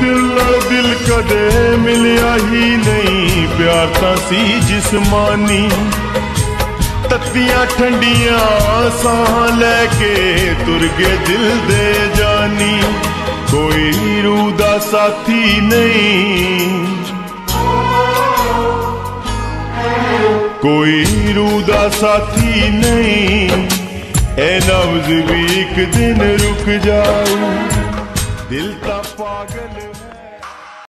दिलो दिल कदे मिलया ही नहीं प्यार ता सी जिस्मानी। तत्तियां ठंडियां साह लेके तुर गए दिल दे जानी, कोई रूह दा साथी नहीं, कोई रूह दा साथी नहीं। ऐ नब्ज़ भी एक दिन रुक जाऊ, दिल ता पागल।